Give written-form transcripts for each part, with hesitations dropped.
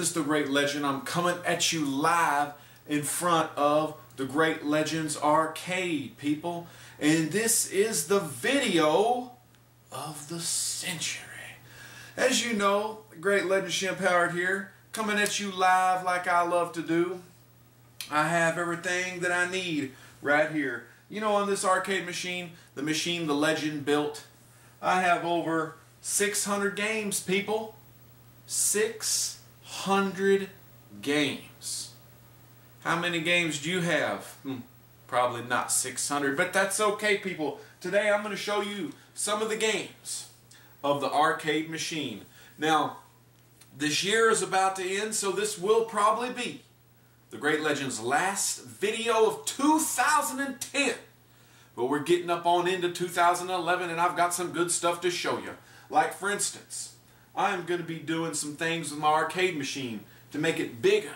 This is the Great Legend. I'm coming at you live in front of the Great Legends Arcade, people. And this is the video of the century. As you know, Great Legend Shemp Howard here, coming at you live like I love to do. I have everything that I need right here. You know, on this arcade machine the legend built, I have over 600 games, people. 600 games. How many games do you have? Probably not 600, but that's okay, people. Today I'm going to show you some of the games of the arcade machine. Now, this year is about to end, so this will probably be the Great Legend's last video of 2010. But we're getting up on into 2011, and I've got some good stuff to show you. Like, for instance, I'm going to be doing some things with my arcade machine to make it bigger,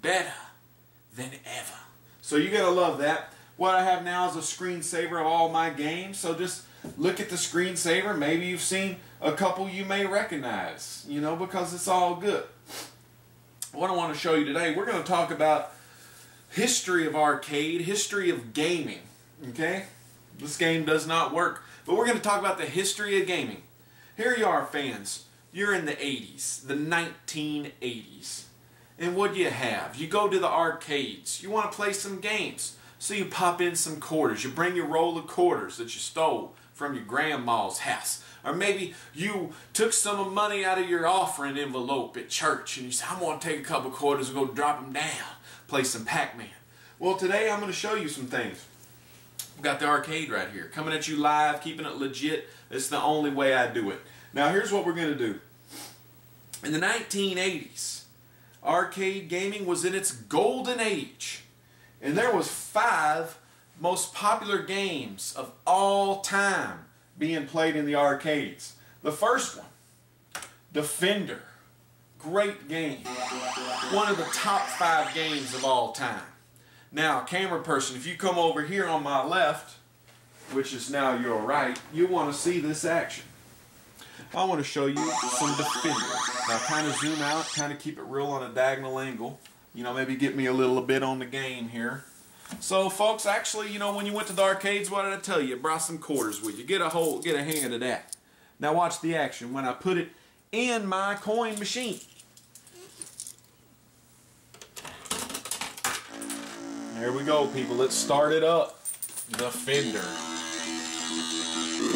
better than ever. So you're going to love that. What I have now is a screensaver of all my games. So just look at the screensaver. Maybe you've seen a couple you may recognize, you know, because it's all good. What I want to show you today, we're going to talk about history of arcade, history of gaming. Okay? This game does not work. But we're going to talk about the history of gaming. Here you are, fans. You're in the 80s, the 1980s. And what do you have? You go to the arcades. You want to play some games. So you pop in some quarters. You bring your roll of quarters that you stole from your grandma's house. Or maybe you took some money out of your offering envelope at church and you said, I'm going to take a couple quarters and go drop them down, play some Pac-Man. Well, today I'm going to show you some things. We've got the arcade right here, coming at you live, keeping it legit. It's the only way I do it. Now, here's what we're going to do. In the 1980s, arcade gaming was in its golden age. And there was 5 most popular games of all time being played in the arcades. The first one, Defender. Great game. One of the top 5 games of all time. Now, camera person, if you come over here on my left, which is now your right, you want to see this action. I want to show you some Defender. Now, kind of zoom out, kind of keep it real on a diagonal angle. You know, maybe get me a little bit on the game here. So, folks, actually, you know, when you went to the arcades, what did I tell you? Brought some quarters with you. Get a hand of that. Now, watch the action when I put it in my coin machine. There we go, people. Let's start it up. Defender.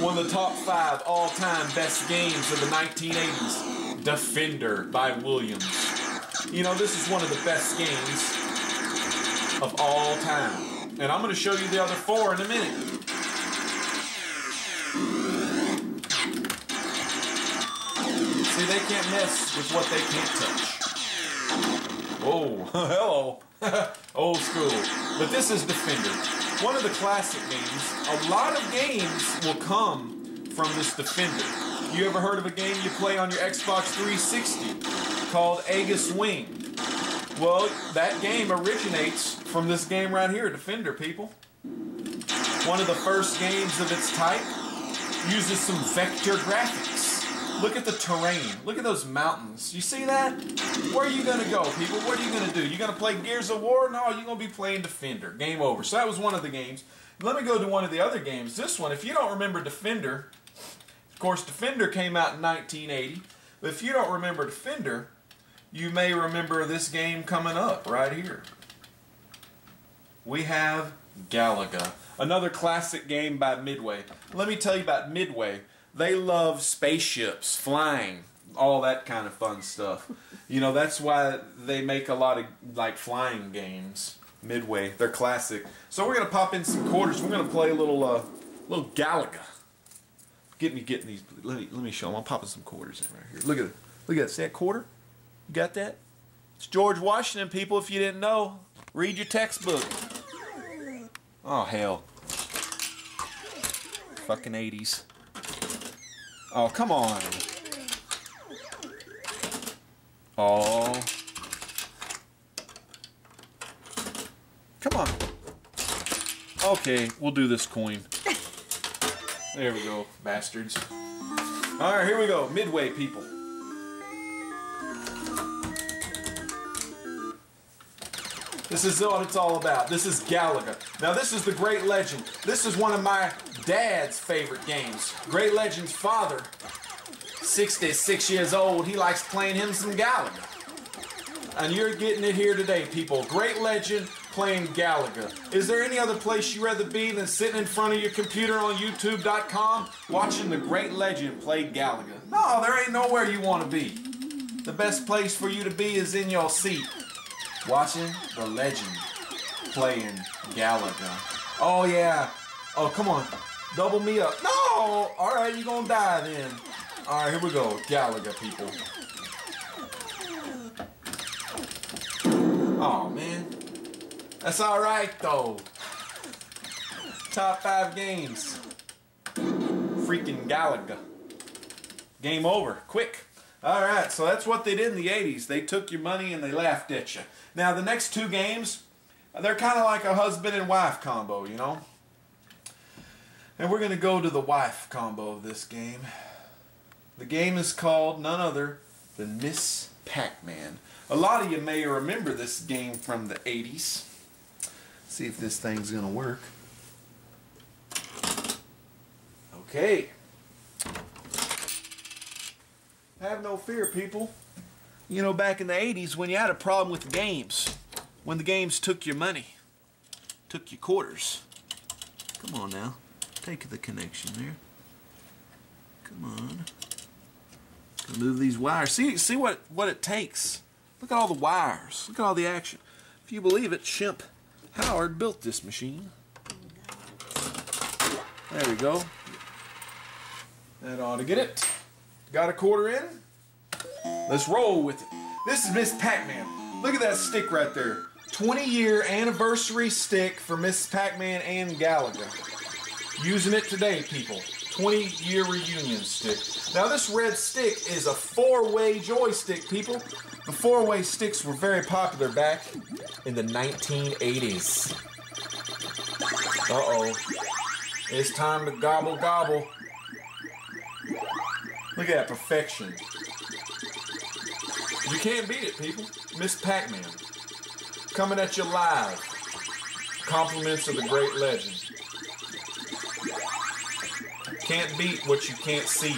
One of the top 5 all-time best games of the 1980s. Defender by Williams. You know, this is one of the best games of all time. And I'm going to show you the other 4 in a minute. See, they can't mess with what they can't touch. Whoa, hello. Old school. But this is Defender. One of the classic games. A lot of games will come from this Defender. You ever heard of a game you play on your Xbox 360 called Aegis Wing? Well, that game originates from this game right here, Defender, people. One of the first games of its type. Uses some vector graphics. Look at the terrain. Look at those mountains. You see that? Where are you going to go, people? What are you going to do? You're going to play Gears of War? No, you're going to be playing Defender. Game over. So that was one of the games. Let me go to one of the other games. This one, if you don't remember Defender, of course, Defender came out in 1980. But if you don't remember Defender, you may remember this game coming up right here. We have Galaga, another classic game by Midway. Let me tell you about Midway. They love spaceships, flying, all that kind of fun stuff. You know, that's why they make a lot of, like, flying games. Midway, they're classic. So we're going to pop in some quarters. We're going to play a little Galaga. Getting these. Let me show them. I'm popping some quarters in right here. Look at it. Look at that. See that quarter? You got that? It's George Washington, people, if you didn't know. Read your textbook. Oh, hell. Fucking 80s. Oh, come on. Oh. Come on. Okay, we'll do this coin. There we go, bastards. Alright, here we go. Midway, people. This is what it's all about. This is Galaga. Now this is the Great Legend. This is one of my dad's favorite games. Great Legend's father, 66 years old, he likes playing him some Galaga. And you're getting it here today, people. Great Legend playing Galaga. Is there any other place you'd rather be than sitting in front of your computer on YouTube.com watching the Great Legend play Galaga? No, there ain't nowhere you want to be. The best place for you to be is in your seat, watching the legend playing Galaga. Oh, yeah. Oh, come on. Double me up. No! All right, you're going to die then. All right, here we go. Galaga, people. Oh man, that's all right though. Top 5 games. Freaking Galaga. Game over, quick. All right, so that's what they did in the 80s. They took your money and they laughed at you. Now the next 2 games, they're kind of like a husband and wife combo, you know. And we're gonna go to the wife combo of this game. The game is called none other than Ms. Pac-Man. A lot of you may remember this game from the 80s. See if this thing's gonna work. Okay. Have no fear, people. You know, back in the 80s when you had a problem with the games, when the games took your money, took your quarters. Come on now, take the connection there. Come on. Gonna move these wires. See what it takes. Look at all the wires. Look at all the action. If you believe it, Shemp Howard built this machine. There we go. That ought to get it. Got a quarter in? Let's roll with it. This is Ms. Pac-Man. Look at that stick right there. 20-year anniversary stick for Ms. Pac-Man and Galaga. Using it today, people. 20-year reunion stick. Now this red stick is a 4-way joystick, people. The 4-way sticks were very popular back in the 1980s. Uh-oh. It's time to gobble gobble. Look at that perfection. You can't beat it, people. Ms. Pac-Man. Coming at you live. Compliments of the great legend. Can't beat what you can't see.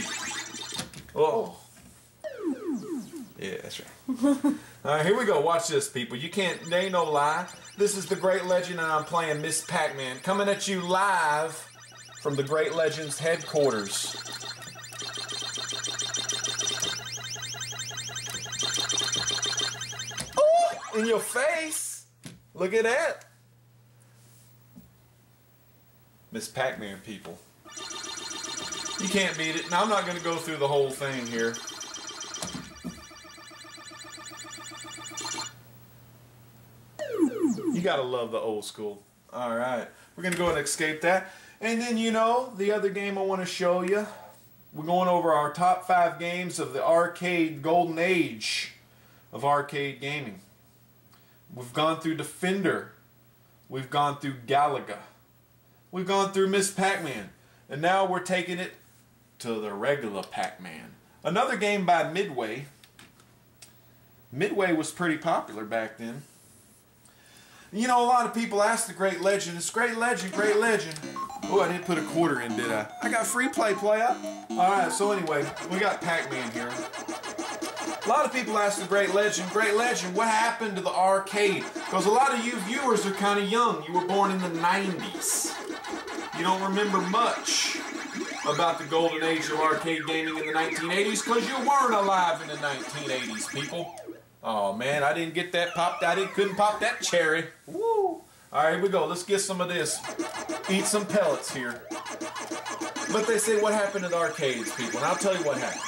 Uh-oh. Yeah, that's right. All right, here we go. Watch this, people. You can't, there ain't no lie. This is the Great Legend, and I'm playing Ms. Pac-Man. Coming at you live from the Great Legend's headquarters. Ooh, in your face. Look at that. Ms. Pac-Man, people. You can't beat it. Now, I'm not going to go through the whole thing here. You gotta love the old school. All right, we're gonna go and escape that, and then you know the other game I want to show you. We're going over our top 5 games of the arcade golden age of arcade gaming. We've gone through Defender, we've gone through Galaga, we've gone through Ms. Pac-Man, and now we're taking it to the regular Pac-Man. Another game by Midway. Midway was pretty popular back then. You know, a lot of people ask the Great Legend, it's Great Legend, Great Legend. Oh, I didn't put a quarter in, did I? I got free play, player. All right, so anyway, we got Pac-Man here. A lot of people ask the Great Legend, Great Legend, what happened to the arcade? Because a lot of you viewers are kind of young. You were born in the 90s. You don't remember much about the golden age of arcade gaming in the 1980s because you weren't alive in the 1980s, people. Oh man, I didn't get that popped. Couldn't pop that cherry. Woo! All right, here we go. Let's get some of this. Eat some pellets here. But they say, what happened to the arcades, people? And I'll tell you what happened.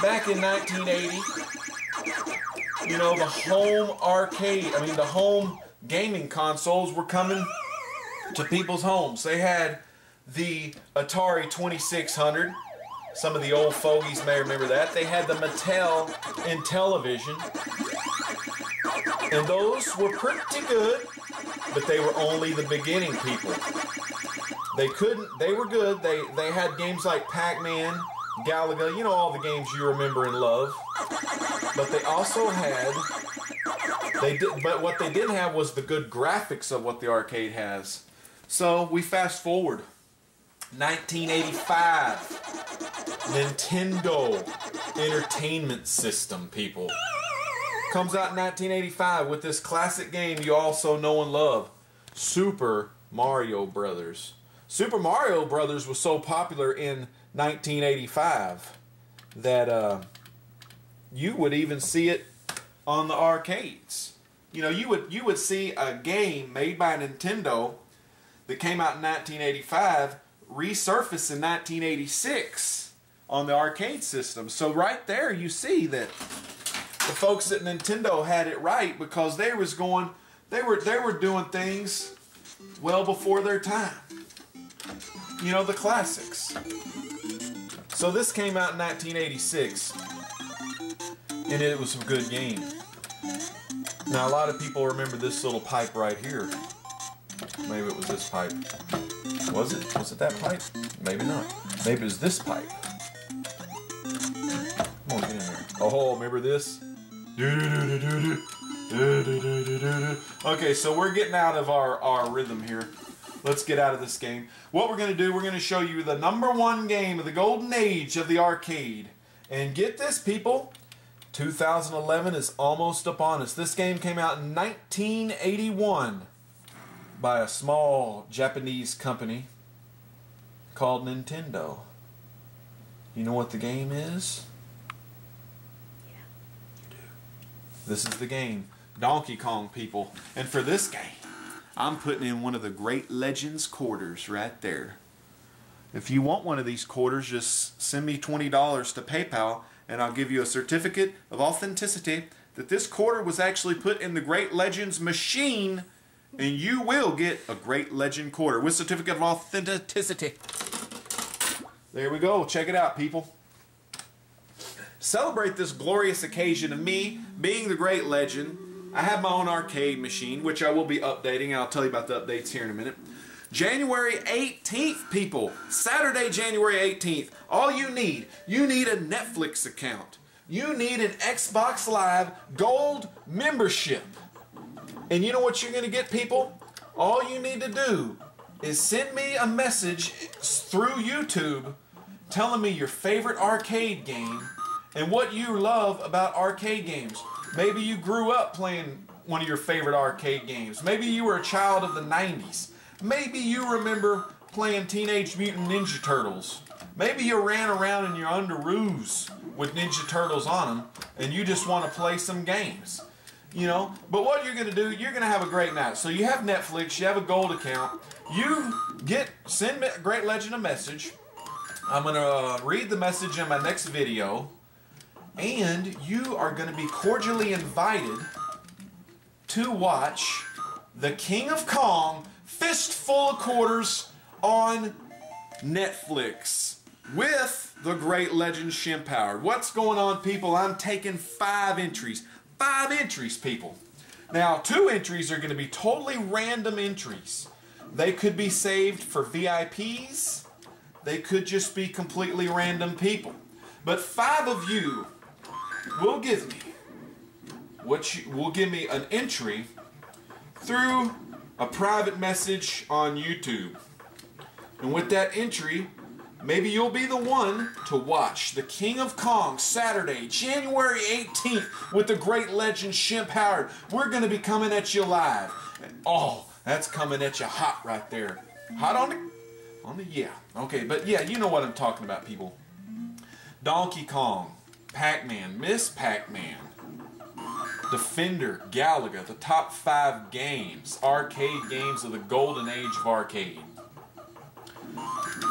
Back in 1980, you know, the home arcade, I mean, the home gaming consoles were coming to people's homes. They had the Atari 2600. Some of the old fogies may remember that. They had the Mattel Intellivision. And those were pretty good, but they were only the beginning, people. They were good. They had games like Pac-Man, Galaga, you know, all the games you remember and love. But they also had They did, but what they didn't have was the good graphics of what the arcade has. So we fast forward. 1985. Nintendo Entertainment System, people. Comes out in 1985 with this classic game you also know and love, Super Mario Bros. Super Mario Bros. Was so popular in 1985 that you would even see it on the arcades. You know, you would see a game made by Nintendo that came out in 1985 resurface in 1986 on the arcade system. So right there you see that the folks at Nintendo had it right, because they was going, they were doing things well before their time. You know, the classics. So this came out in 1986, and it was a good game. Now a lot of people remember this little pipe right here. Maybe it was this pipe. Was it? Was it that pipe? Maybe not. Maybe it was this pipe. Come on, get in there. Oh, remember this? Okay, so we're getting out of our rhythm here. Let's get out of this game. What we're going to do, we're going to show you the #1 game of the golden age of the arcade. And get this, people, 2011 is almost upon us. This game came out in 1981. By a small Japanese company called Nintendo. You know what the game is? Yeah, you do. This is the game, Donkey Kong, people. And for this game, I'm putting in one of the great legends quarters right there. If you want one of these quarters, just send me $20 to PayPal and I'll give you a certificate of authenticity that this quarter was actually put in the Great Legends machine, and you will get a Great Legend quarter with certificate of authenticity. There we go. Check it out, people. Celebrate this glorious occasion of me being the Great Legend. I have my own arcade machine, which I will be updating, and I'll tell you about the updates here in a minute. January 18th, people. Saturday, January 18th. All you need a Netflix account. You need an Xbox Live Gold membership. And you know what you're going to get, people? All you need to do is send me a message through YouTube telling me your favorite arcade game and what you love about arcade games. Maybe you grew up playing one of your favorite arcade games. Maybe you were a child of the 90s. Maybe you remember playing Teenage Mutant Ninja Turtles. Maybe you ran around in your underoos with Ninja Turtles on them and you just want to play some games. You know, but what you're going to do, you're going to have a great night. So you have Netflix, you have a gold account, you send Great Legend a message. I'm going to read the message in my next video, and you are going to be cordially invited to watch The King of Kong, Fistful of Quarters on Netflix with the Great Legend Shemp Howard. What's going on, people? I'm taking 5 entries. 5 entries, people. Now, 2 entries are going to be totally random entries. They could be saved for VIPs. They could just be completely random people. But 5 of you will give me an entry through a private message on YouTube. And with that entry, maybe you'll be the one to watch The King of Kong, Saturday, January 18th, with the Great Legend Shemp Howard. We're going to be coming at you live. And, oh, that's coming at you hot right there. Hot on the yeah. Okay, but yeah, you know what I'm talking about, people. Donkey Kong, Pac-Man, Ms. Pac-Man, Defender, Galaga, the top 5 games, arcade games of the golden age of arcade.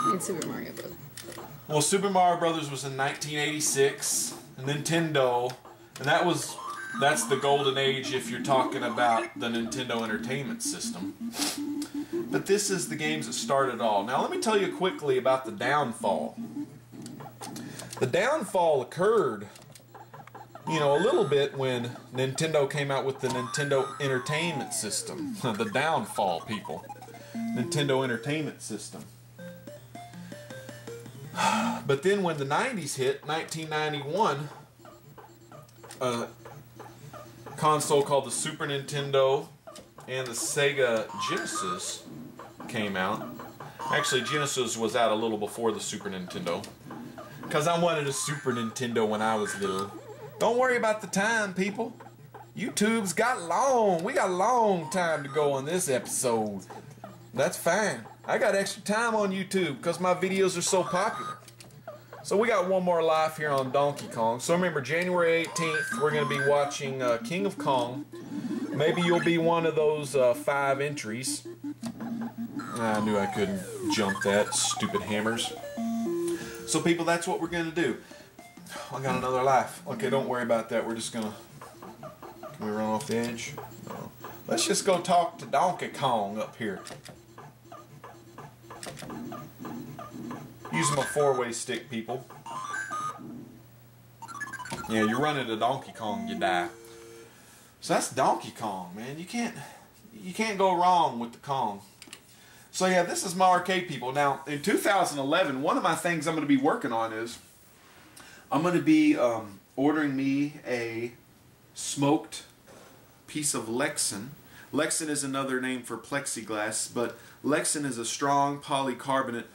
And Super Mario Bros. Well, Super Mario Bros. Was in 1986, Nintendo, and that's the golden age if you're talking about the Nintendo Entertainment System. But this is the games that started it all. Now let me tell you quickly about the downfall. The downfall occurred, you know, a little bit when Nintendo came out with the Nintendo Entertainment System. The downfall, people. Nintendo Entertainment System. But then when the 90s hit, 1991, console called the Super Nintendo and the Sega Genesis came out. Actually, Genesis was out a little before the Super Nintendo, because I wanted a Super Nintendo when I was little. Don't worry about the time, people. YouTube's got long. We got a long time to go on this episode. That's fine. I got extra time on YouTube because my videos are so popular. So we got one more live here on Donkey Kong. So remember, January 18th, we're going to be watching King of Kong. Maybe you'll be one of those 5 entries. I knew I couldn't jump that. Stupid hammers. So people, that's what we're going to do. I got another life. Okay, don't worry about that. We're just going to... Can we run off the edge? No. Let's just go talk to Donkey Kong up here. Using my 4-way stick, people. Yeah, you run into Donkey Kong, you die. So that's Donkey Kong, man. You can't go wrong with the Kong. So yeah, this is my arcade, people. Now, in 2011, one of my things I'm going to be working on is I'm going to be ordering me a smoked piece of Lexan. Lexan is another name for plexiglass, but Lexan is a strong polycarbonate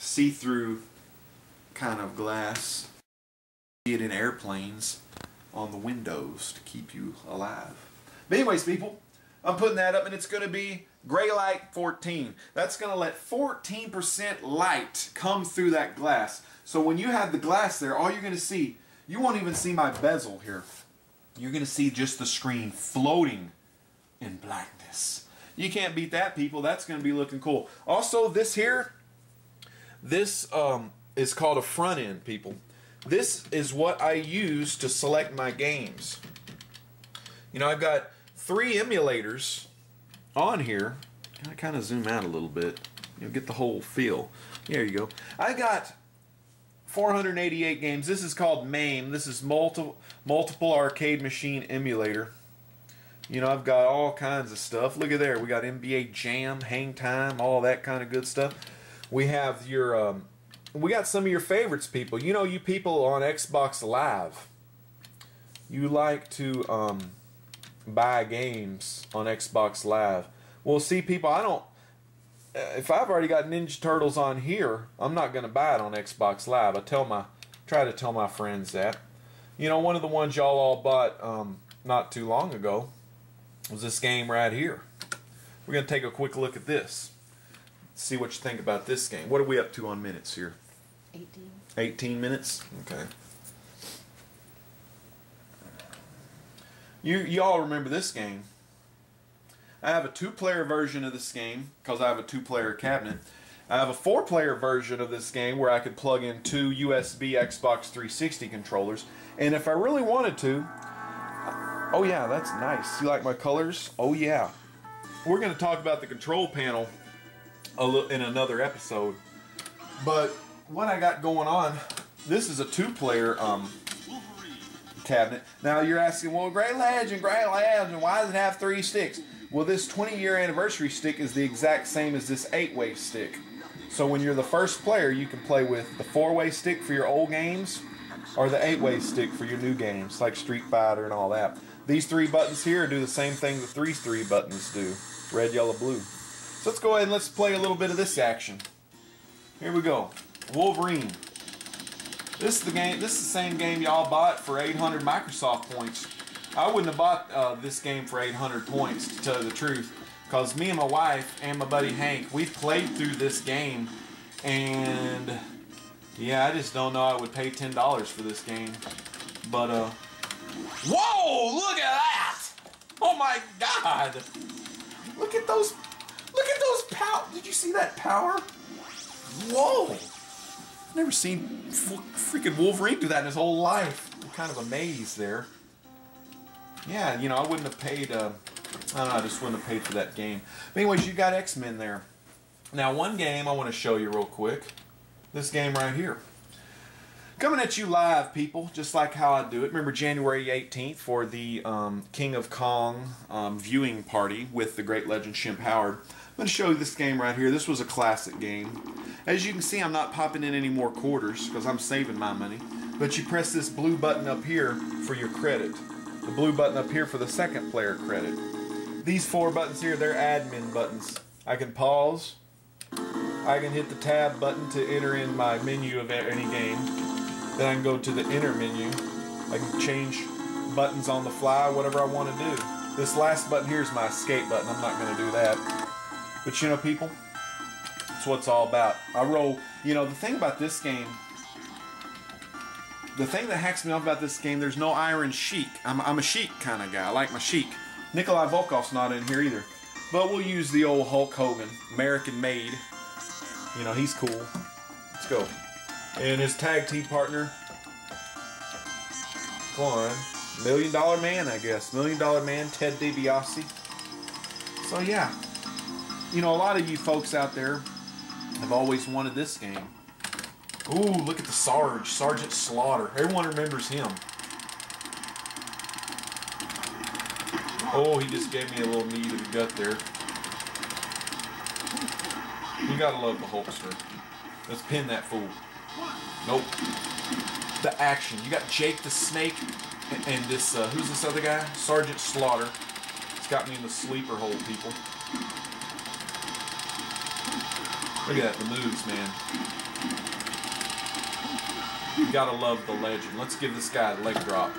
see-through kind of glass. You see it in airplanes on the windows to keep you alive. But anyways, people, I'm putting that up, and it's going to be gray light 14. That's going to let 14% light come through that glass. So when you have the glass there, all you're going to see, you won't even see my bezel here. You're going to see just the screen floating in blackness. You can't beat that, people. That's going to be looking cool. Also, this here, this is called a front end, people. This is what I use to select my games. You know, I've got 3 emulators on here. I kind of zoom out a little bit. You'll get the whole feel. There you go. I got 488 games. This is called MAME. This is Multiple Arcade Machine Emulator. You know, I've got all kinds of stuff. Look at there. We got NBA Jam, Hang Time, all that kind of good stuff. We have your, we got some of your favorites, people. You know, you people on Xbox Live, you like to buy games on Xbox Live. Well, see, people, I don't, if I've already got Ninja Turtles on here, I'm not going to buy it on Xbox Live. I try to tell my friends that. You know, one of the ones y'all all bought not too long ago was this game right here. We're going to take a quick look at this. See what you think about this game. What are we up to on minutes here? 18. 18 minutes? Okay. You all remember this game. I have a 2-player version of this game because I have a 2-player cabinet. I have a 4-player version of this game where I could plug in 2 USB Xbox 360 controllers. And if I really wanted to... Oh yeah, that's nice. You like my colors? Oh yeah. We're going to talk about the control panel in another episode, but what I got going on, this is a 2-player cabinet. Now you're asking, well, Great Legend, why does it have 3 sticks? Well, this 20-year anniversary stick is the exact same as this 8-way stick. So when you're the first player, you can play with the 4-way stick for your old games, or the 8-way stick for your new games, like Street Fighter and all that. These 3 buttons here do the same thing that these 3 buttons do, red, yellow, blue. So let's go ahead and let's play a little bit of this action. Here we go. Wolverine. This is the game. This is the same game y'all bought for 800 Microsoft points. I wouldn't have bought this game for 800 points, to tell you the truth, because me and my wife and my buddy Hank, we played through this game, and yeah, I just don't know. I would pay $10 for this game, but whoa! Look at that! Oh my God! Look at those. Look at those power! Did you see that power? Whoa! I've never seen freaking Wolverine do that in his whole life. I'm kind of amazed there. Yeah, you know, I wouldn't have paid, I don't know, I just wouldn't have paid for that game. But anyways, you got X-Men there. Now, one game I want to show you real quick. This game right here. Coming at you live, people, just like how I do it. Remember January 18th for the King of Kong viewing party with the great legend Shemp Howard. I'm going to show you this game right here. This was a classic game. As you can see, I'm not popping in any more quarters because I'm saving my money. But you press this blue button up here for your credit. the blue button up here for the second player credit. These four buttons here, they're admin buttons. I can pause, I can hit the tab button to enter in my menu of any game, then I can go to the enter menu, I can change buttons on the fly, whatever I want to do. This last button here is my escape button, I'm not going to do that. But you know, people, that's what it's all about. I roll, you know, the thing about this game, the thing that hacks me off about this game, there's no iron chic. I'm a chic kind of guy. I like my chic. Nikolai Volkov's not in here either. But we'll use the old Hulk Hogan, American made. You know, he's cool. Let's go. And his tag team partner. Come on. Million Dollar Man, I guess. Million Dollar Man, Ted DiBiase. So, yeah. You know, a lot of you folks out there have always wanted this game. Ooh, look at the Sarge, Sergeant Slaughter. Everyone remembers him. Oh, he just gave me a little knee to the gut there. You gotta love the Hulkster. Let's pin that fool. Nope. The action. You got Jake the Snake and this, who's this other guy? Sergeant Slaughter. It's got me in the sleeper hole, people. Look at that, the moves, man. You gotta love the legend. Let's give this guy a leg drop.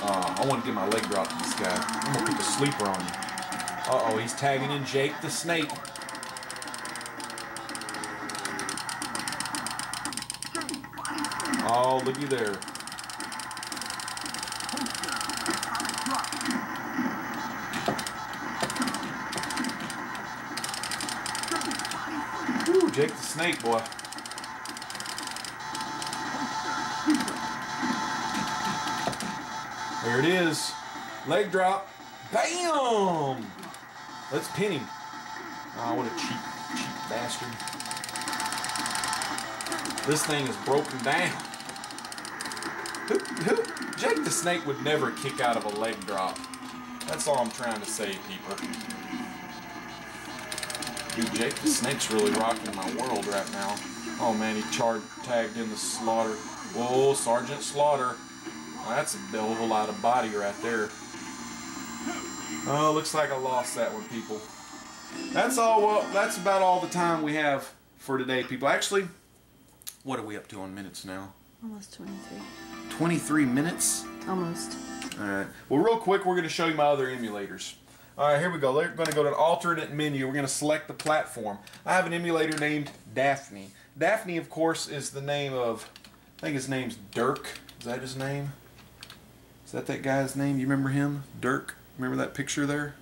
I want to give my leg drop to this guy. I'm gonna put the sleeper on you. Uh-oh, he's tagging in Jake the Snake. Oh, looky there. Ooh, Jake the Snake, boy. There it is. Leg drop. Bam! Let's pin him. Oh, what a cheap bastard. This thing is broken down. Jake the Snake would never kick out of a leg drop. That's all I'm trying to say, people. Dude, Jake the Snake's really rocking my world right now. Oh, man, he tagged in the Slaughter. Whoa, Sergeant Slaughter. Well, that's a whole lot of body right there. Oh, looks like I lost that one, people. That's all. Well, that's about all the time we have for today, people. Actually, what are we up to on minutes now? Almost 23. 23 minutes? Almost. All right. Well, real quick, we're going to show you my other emulators. All right, here we go. We're going to go to an alternate menu. We're going to select the platform. I have an emulator named Daphne. Daphne, of course, is the name of, I think his name's Dirk. Is that his name? Is that guy's name? You remember him? Dirk? Remember that picture there?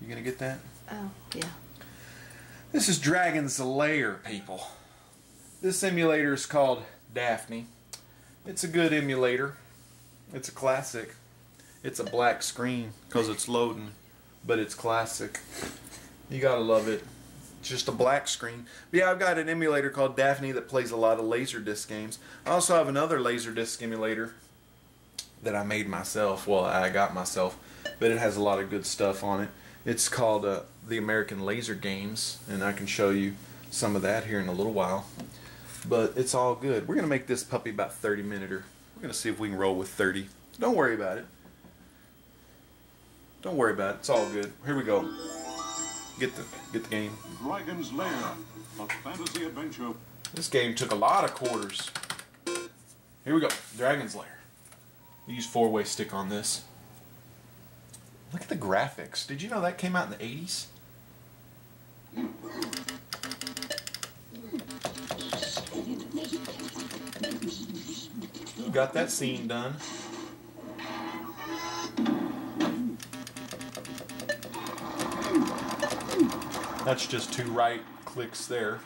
You gonna get that? Oh, yeah. This is Dragon's Lair, people. This emulator is called Daphne. It's a good emulator. It's a classic. It's a black screen because it's loading, but it's classic. You gotta love it. It's just a black screen. But yeah, I've got an emulator called Daphne that plays a lot of LaserDisc games. I also have another LaserDisc emulator that I made myself, well, I got myself, but it has a lot of good stuff on it. It's called the American Laser Games, and I can show you some of that here in a little while. But it's all good. We're going to make this puppy about 30-minute-er. We're going to see if we can roll with 30. Don't worry about it. Don't worry about it. It's all good. Here we go. Get the game. Dragon's Lair, a fantasy adventure. This game took a lot of quarters. Here we go. Dragon's Lair. Use four-way stick on this. Look at the graphics. Did you know that came out in the 80s? Got that scene done. That's just two right clicks there.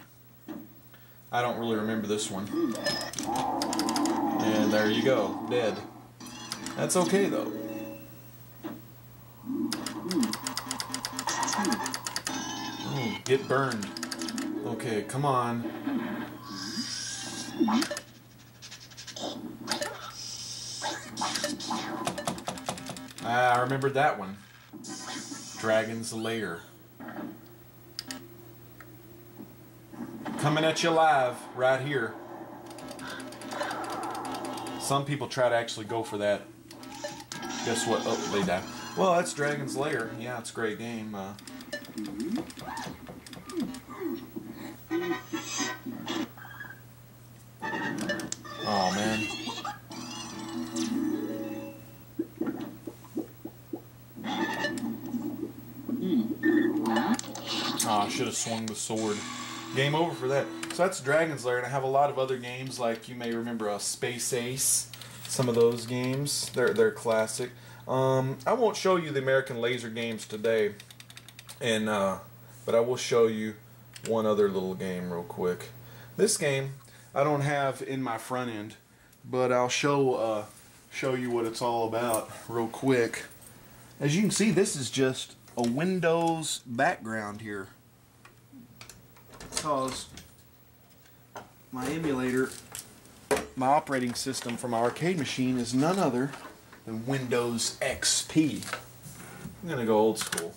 I don't really remember this one. And there you go. Dead. That's okay, though. Ooh, get burned. Okay, come on. Ah, I remembered that one. Dragon's Lair. Coming at you live, right here. Some people try to actually go for that Guess what? Oh, they died. Well, that's Dragon's Lair. Yeah, it's a great game. Oh, man. Oh, I should have swung the sword. Game over for that. So that's Dragon's Lair, and I have a lot of other games, like you may remember Space Ace. Some of those games, they're classic. I won't show you the American Laser Games today, and but I will show you one other little game real quick. This game I don't have in my front end, but I'll show you what it's all about real quick. As you can see, this is just a Windows background here, because my emulator, my operating system for my arcade machine is none other than Windows XP. I'm gonna go old school.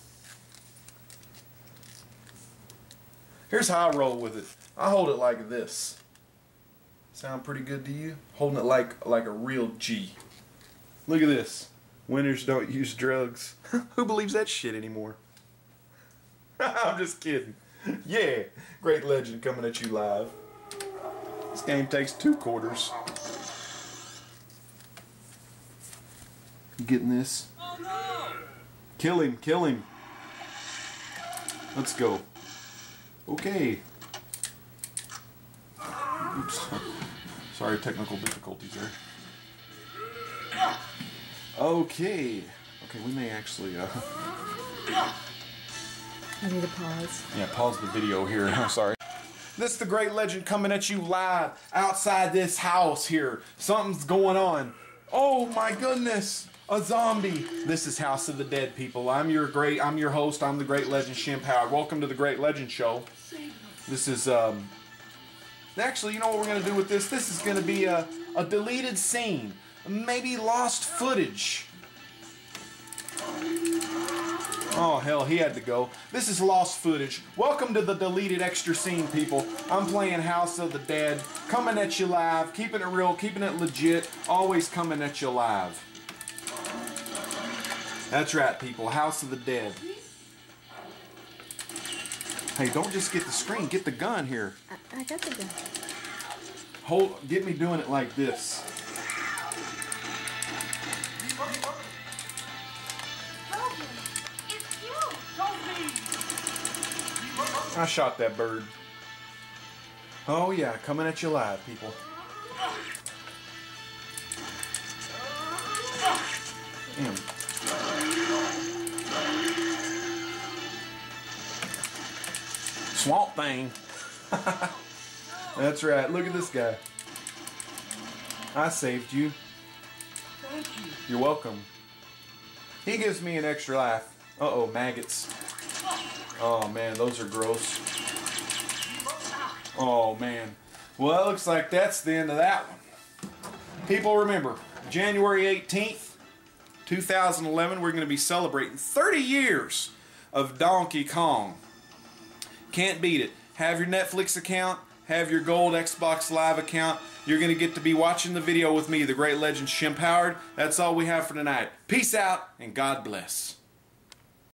Here's how I roll with it. I hold it like this. Sound pretty good to you? Holding it like a real G. Look at this. Winners don't use drugs. Who believes that shit anymore? I'm just kidding. Yeah, Great Legend coming at you live. This game takes 2 quarters. You getting this? Oh, no. Kill him, kill him. Let's go. Okay. Oops. Sorry, technical difficulties there. Okay. Okay, we may actually... I need to pause. Yeah, pause the video here. I'm sorry. This is the Great Legend coming at you live outside this house here. Something's going on. Oh my goodness, a zombie. This is House of the Dead, people. I'm your host. I'm the Great Legend, Shemp Howard. Welcome to the Great Legend Show. This is, actually, you know what we're going to do with this? This is going to be a deleted scene. Maybe lost footage. Oh, hell, he had to go. This is lost footage. Welcome to the deleted extra scene, people. I'm playing House of the Dead, coming at you live, keeping it real, keeping it legit, always coming at you live. That's right, people, House of the Dead. Hey, don't just get the screen, get the gun here. I got the gun. Hold, get me doing it like this. I shot that bird. Oh yeah, coming at you live, people. Damn. Swamp Thing. That's right, look at this guy. I saved you. Thank you. You're welcome. He gives me an extra life. Uh-oh, maggots. Oh man, those are gross. Oh man. Well, it looks like that's the end of that one. People, remember, January 18th, 2011, we're going to be celebrating 30 years of Donkey Kong. Can't beat it. Have your Netflix account, have your gold Xbox Live account. You're going to get to be watching the video with me, the Great Legend Shemp Howard. That's all we have for tonight. Peace out and God bless.